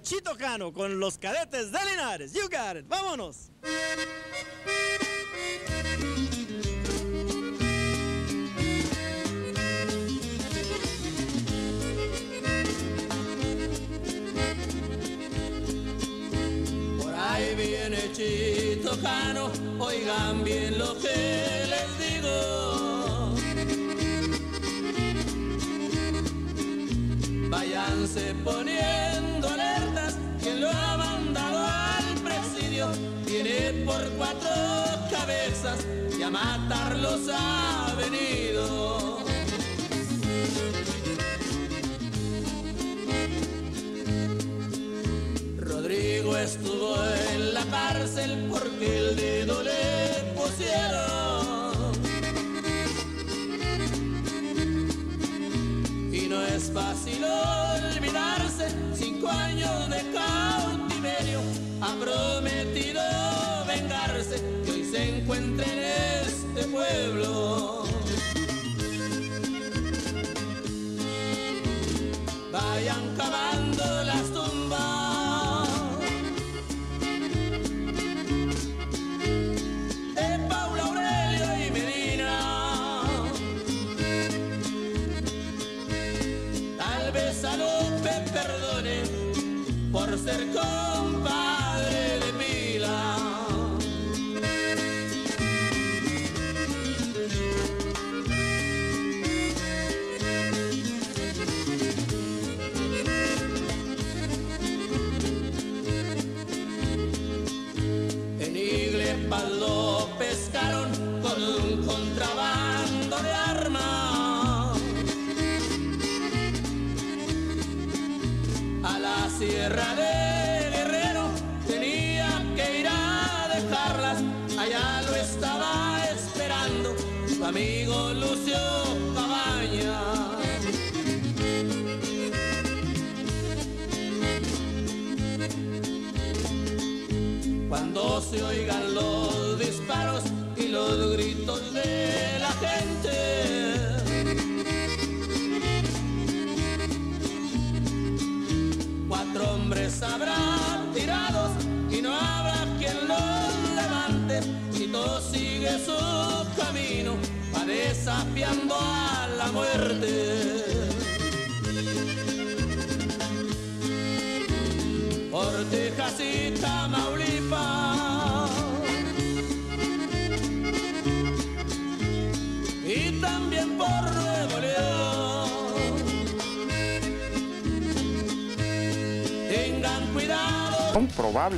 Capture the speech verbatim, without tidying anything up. Chito Cano con los cadetes de Linares. You got it. Vámonos. Por ahí viene Chito Cano, oigan bien lo que les digo. Váyanse poniendo por cuatro cabezas y a matarlos ha venido. Rodrigo estuvo en la cárcel porque el dedo le pusieron. Y no es fácil olvidarse, cinco años de cautiverio ha prometido vengarse, que hoy se encuentra en este pueblo. Vayan cavando las tumbas de Paula, Aurelio y Medina. Tal vez a Lupe perdone por ser compadre de Pila. Lo pescaron con un contrabando de armas. A la Sierra de Guerrero tenía que ir a dejarlas. Allá lo estaba esperando su amigo Lucio Cabañas. Cuando se oigan los disparos y los gritos de la gente, cuatro hombres habrán tirados y no habrá quien los levante. Chito sigue su camino, va desafiando a la muerte. Por Texas y Tamaulipas y también por Nuevo León, tengan cuidado. Comprobable.